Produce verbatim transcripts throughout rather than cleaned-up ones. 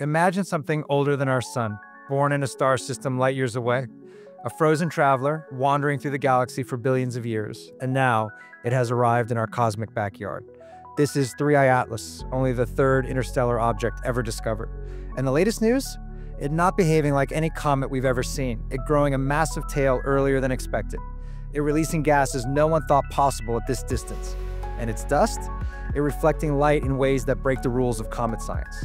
Imagine something older than our sun, born in a star system light years away, a frozen traveler wandering through the galaxy for billions of years, and now it has arrived in our cosmic backyard. This is three I atlas, only the third interstellar object ever discovered. And the latest news? It not behaving like any comet we've ever seen, it growing a massive tail earlier than expected, it releasing gases no one thought possible at this distance, and its dust? It reflecting light in ways that break the rules of comet science.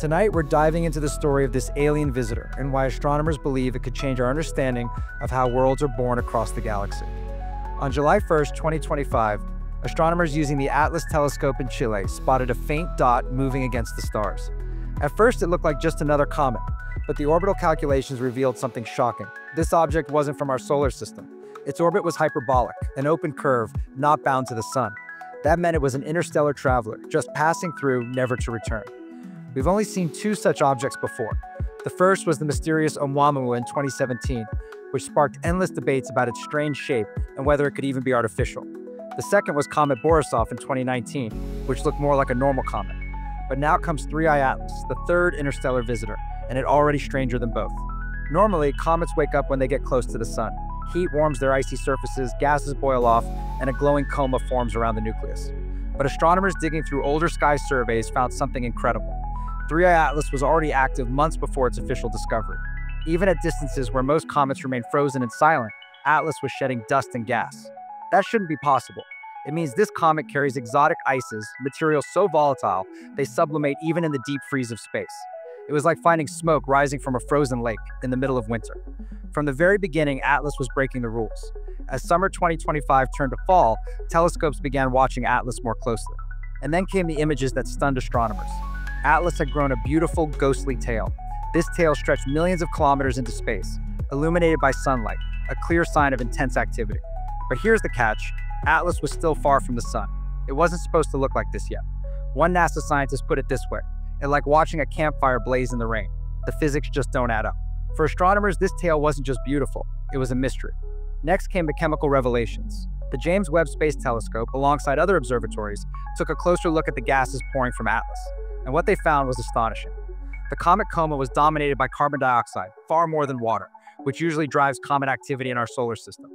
Tonight, we're diving into the story of this alien visitor and why astronomers believe it could change our understanding of how worlds are born across the galaxy. On July first, twenty twenty-five, astronomers using the Atlas telescope in Chile spotted a faint dot moving against the stars. At first, it looked like just another comet, but the orbital calculations revealed something shocking. This object wasn't from our solar system. Its orbit was hyperbolic, an open curve not bound to the sun. That meant it was an interstellar traveler, just passing through, never to return. We've only seen two such objects before. The first was the mysterious Oumuamua in twenty seventeen, which sparked endless debates about its strange shape and whether it could even be artificial. The second was comet Borisov in twenty nineteen, which looked more like a normal comet. But now comes three I atlas, the third interstellar visitor, and it already stranger than both. Normally, comets wake up when they get close to the sun. Heat warms their icy surfaces, gases boil off, and a glowing coma forms around the nucleus. But astronomers digging through older sky surveys found something incredible. three I atlas was already active months before its official discovery. Even at distances where most comets remain frozen and silent, Atlas was shedding dust and gas. That shouldn't be possible. It means this comet carries exotic ices, materials so volatile they sublimate even in the deep freeze of space. It was like finding smoke rising from a frozen lake in the middle of winter. From the very beginning, Atlas was breaking the rules. As summer twenty twenty-five turned to fall, telescopes began watching Atlas more closely. And then came the images that stunned astronomers. Atlas had grown a beautiful, ghostly tail. This tail stretched millions of kilometers into space, illuminated by sunlight, a clear sign of intense activity. But here's the catch. Atlas was still far from the sun. It wasn't supposed to look like this yet. One NASA scientist put it this way. It's like watching a campfire blaze in the rain. The physics just don't add up. For astronomers, this tail wasn't just beautiful. It was a mystery. Next came the chemical revelations. The James Webb Space Telescope, alongside other observatories, took a closer look at the gases pouring from Atlas. And what they found was astonishing. The comet coma was dominated by carbon dioxide, far more than water, which usually drives comet activity in our solar system.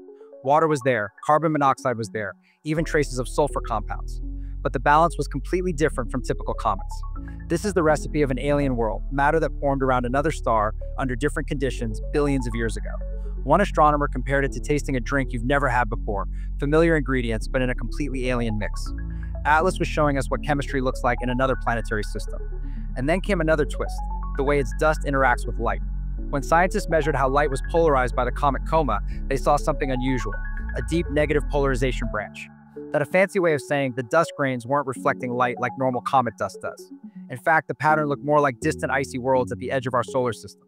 Water was there, carbon monoxide was there, even traces of sulfur compounds. But the balance was completely different from typical comets. This is the recipe of an alien world, matter that formed around another star under different conditions billions of years ago. One astronomer compared it to tasting a drink you've never had before, familiar ingredients, but in a completely alien mix. Atlas was showing us what chemistry looks like in another planetary system. And then came another twist, the way its dust interacts with light. When scientists measured how light was polarized by the comet coma, they saw something unusual, a deep negative polarization branch. That's a fancy way of saying the dust grains weren't reflecting light like normal comet dust does. In fact, the pattern looked more like distant icy worlds at the edge of our solar system,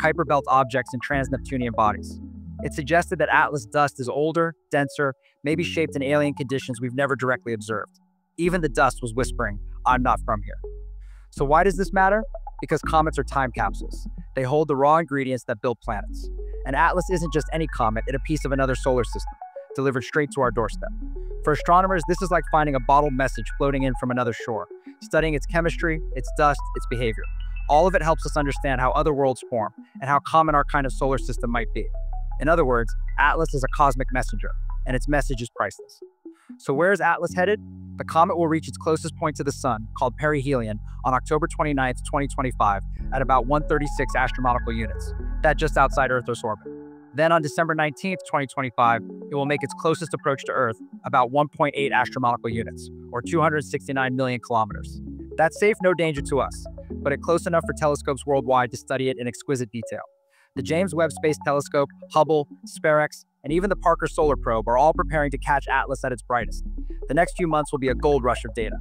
Hyper Belt objects and trans-Neptunian bodies. It suggested that Atlas dust is older, denser, maybe shaped in alien conditions we've never directly observed. Even the dust was whispering, "I'm not from here." So why does this matter? Because comets are time capsules. They hold the raw ingredients that build planets. And Atlas isn't just any comet, it's a piece of another solar system, delivered straight to our doorstep. For astronomers, this is like finding a bottled message floating in from another shore, studying its chemistry, its dust, its behavior. All of it helps us understand how other worlds form and how common our kind of solar system might be. In other words, Atlas is a cosmic messenger, and its message is priceless. So where is Atlas headed? The comet will reach its closest point to the sun, called perihelion, on October twenty-ninth, twenty twenty-five, at about one thirty-six astronomical units, that just outside Earth's orbit. Then on December nineteenth, twenty twenty-five, it will make its closest approach to Earth, about one point eight astronomical units, or two hundred sixty-nine million kilometers. That's safe, no danger to us, but it's close enough for telescopes worldwide to study it in exquisite detail. The James Webb Space Telescope, Hubble, SpeX, and even the Parker Solar Probe are all preparing to catch Atlas at its brightest. The next few months will be a gold rush of data.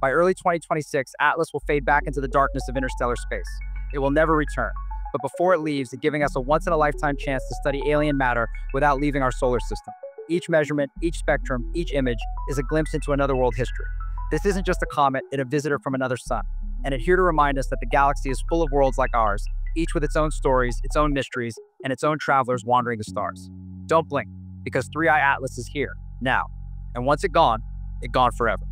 By early twenty twenty-six, Atlas will fade back into the darkness of interstellar space. It will never return. But before it leaves, it's giving us a once-in-a-lifetime chance to study alien matter without leaving our solar system. Each measurement, each spectrum, each image is a glimpse into another world history. This isn't just a comet, it's a visitor from another sun. And it's here to remind us that the galaxy is full of worlds like ours, each with its own stories, its own mysteries, and its own travelers wandering the stars. Don't blink, because three I atlas is here, now. And once it's gone, it's gone forever.